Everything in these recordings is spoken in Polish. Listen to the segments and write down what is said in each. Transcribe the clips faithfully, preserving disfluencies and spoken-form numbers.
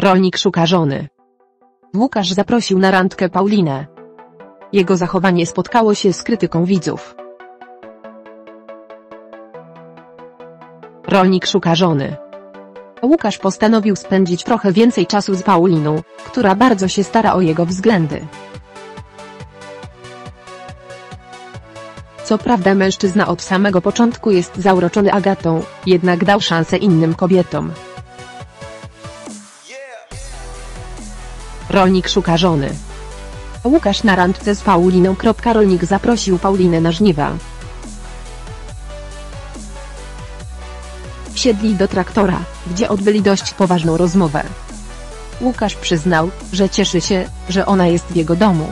Rolnik szuka żony. Łukasz zaprosił na randkę Paulinę. Jego zachowanie spotkało się z krytyką widzów. Rolnik szuka żony. Łukasz postanowił spędzić trochę więcej czasu z Pauliną, która bardzo się stara o jego względy. Co prawda mężczyzna od samego początku jest zauroczony Agatą, jednak dał szansę innym kobietom. Rolnik szuka żony. Łukasz na randce z Pauliną. Rolnik zaprosił Paulinę na żniwa. Wsiedli do traktora, gdzie odbyli dość poważną rozmowę. Łukasz przyznał, że cieszy się, że ona jest w jego domu.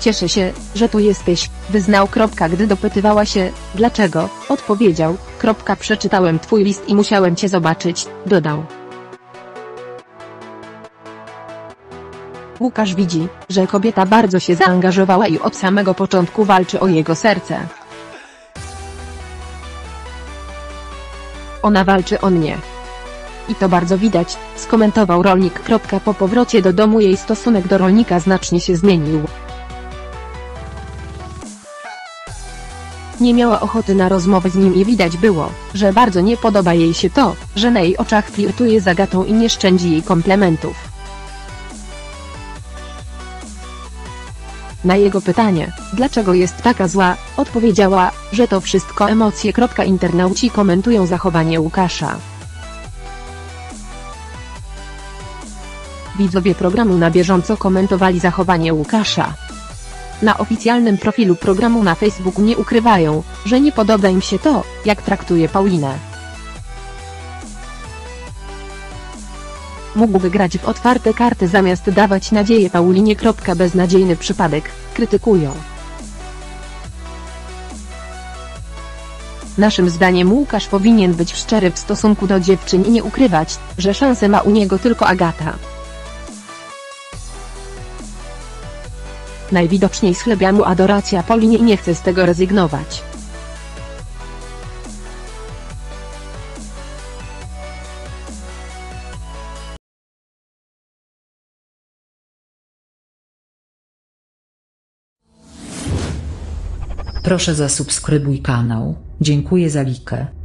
Cieszę się, że tu jesteś, wyznał. Gdy dopytywała się, dlaczego, odpowiedział, przeczytałem twój list i musiałem cię zobaczyć, dodał. Łukasz widzi, że kobieta bardzo się zaangażowała i od samego początku walczy o jego serce. Ona walczy o mnie. I to bardzo widać, skomentował rolnik. Po powrocie do domu jej stosunek do rolnika znacznie się zmienił. Nie miała ochoty na rozmowę z nim i widać było, że bardzo nie podoba jej się to, że na jej oczach flirtuje z Agatą i nie szczędzi jej komplementów. Na jego pytanie, dlaczego jest taka zła, odpowiedziała, że to wszystko emocje. Internauci komentują zachowanie Łukasza. Widzowie programu na bieżąco komentowali zachowanie Łukasza. Na oficjalnym profilu programu na Facebooku nie ukrywają, że nie podoba im się to, jak traktuje Paulinę. Mógłby grać w otwarte karty zamiast dawać nadzieję Paulinie. Beznadziejny przypadek, krytykują. Naszym zdaniem Łukasz powinien być szczery w stosunku do dziewczyn i nie ukrywać, że szansę ma u niego tylko Agata. Najwidoczniej schlebia mu adoracja Paulinie i nie chce z tego rezygnować. Proszę zasubskrybuj kanał, dziękuję za lajkę.